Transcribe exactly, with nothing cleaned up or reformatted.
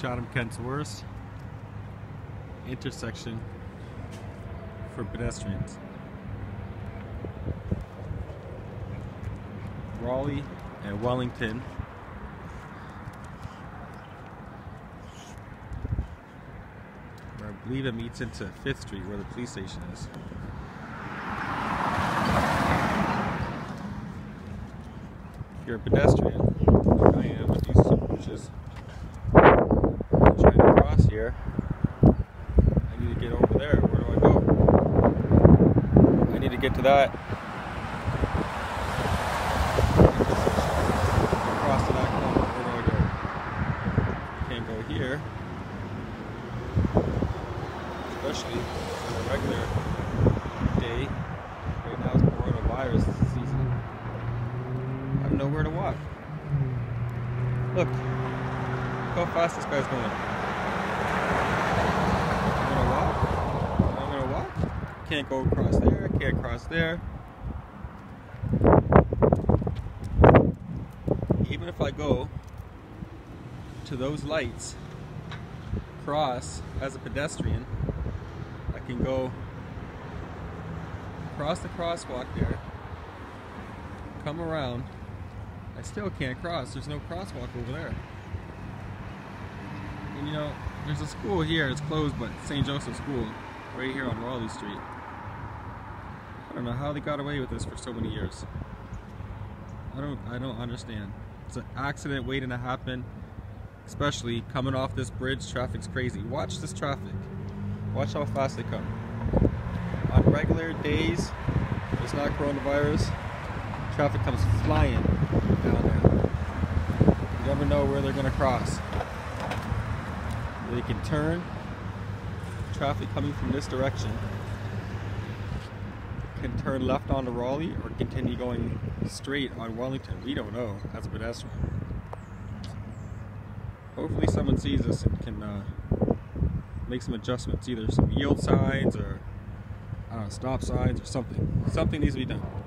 Chatham Kent's worst intersection for pedestrians. Raleigh and Wellington where I believe it meets into fifth Street where the police station is. If you're a pedestrian, like I am with these sandwiches, trying to cross here, I need to get over there. Where do I go? I need to get to that. Here, especially on a regular day, right now it's coronavirus season, I have nowhere to walk. Look, look how fast this guy's going. I'm gonna walk, I'm gonna walk, can't go across there, can't cross there. Even if I go to those lights, cross as a pedestrian, I can go across the crosswalk there, come around, I still can't cross, there's no crosswalk over there. And you know, there's a school here, it's closed, but Saint Joseph's School, right here on Raleigh Street. I don't know how they got away with this for so many years. I don't, I don't understand. It's an accident waiting to happen. Especially coming off this bridge, traffic's crazy. Watch this traffic. Watch how fast they come. On regular days, it's not coronavirus, traffic comes flying down there. You never know where they're gonna cross. They can turn. Traffic coming from this direction can turn left onto Raleigh or continue going straight on Wellington. We don't know as a pedestrian. Hopefully someone sees us and can uh, make some adjustments, either some yield signs or I don't know, stop signs or something. Something needs to be done.